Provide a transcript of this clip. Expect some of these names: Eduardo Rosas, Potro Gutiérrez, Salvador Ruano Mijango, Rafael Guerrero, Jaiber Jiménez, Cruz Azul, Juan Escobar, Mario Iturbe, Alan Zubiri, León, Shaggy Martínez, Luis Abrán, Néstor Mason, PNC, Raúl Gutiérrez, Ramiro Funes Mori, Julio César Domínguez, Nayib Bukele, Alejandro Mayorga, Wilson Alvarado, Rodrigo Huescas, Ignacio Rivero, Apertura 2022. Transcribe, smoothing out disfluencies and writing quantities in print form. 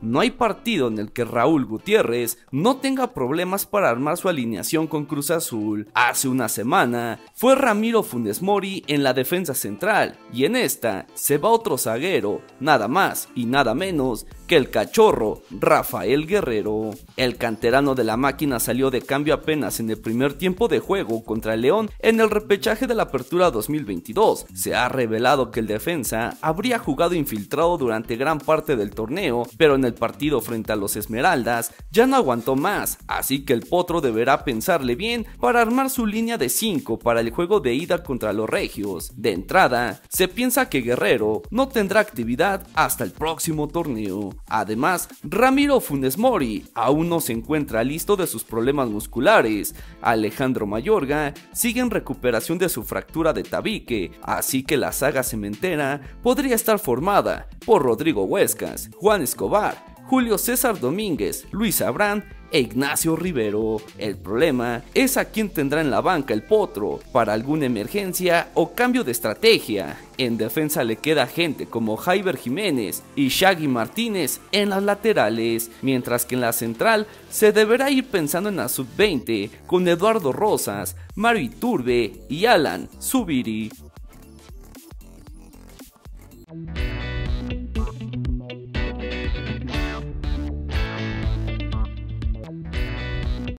No hay partido en el que Raúl Gutiérrez no tenga problemas para armar su alineación con Cruz Azul. Hace una semana fue Ramiro Funes Mori en la defensa central y en esta se va otro zaguero, nada más y nada menos que el cachorro Rafael Guerrero. El canterano de la máquina salió de cambio apenas en el primer tiempo de juego contra el León en el repechaje de la apertura 2022. Se ha revelado que el defensa habría jugado infiltrado durante gran parte del torneo, pero en el partido frente a los Esmeraldas ya no aguantó más, así que el potro deberá pensarle bien para armar su línea de 5 para el juego de ida contra los regios. De entrada, se piensa que Guerrero no tendrá actividad hasta el próximo torneo. Además, Ramiro Funes Mori aún no se encuentra listo de sus problemas musculares. Alejandro Mayorga sigue en recuperación de su fractura de tabique, así que la saga cementera podría estar formada por Rodrigo Huescas, Juan Escobar, Julio César Domínguez, Luis Abrán e Ignacio Rivero. El problema es a quién tendrá en la banca el potro para alguna emergencia o cambio de estrategia. En defensa le queda gente como Jaiber Jiménez y Shaggy Martínez en las laterales, mientras que en la central se deberá ir pensando en la sub-20 con Eduardo Rosas, Mario Iturbe y Alan Zubiri.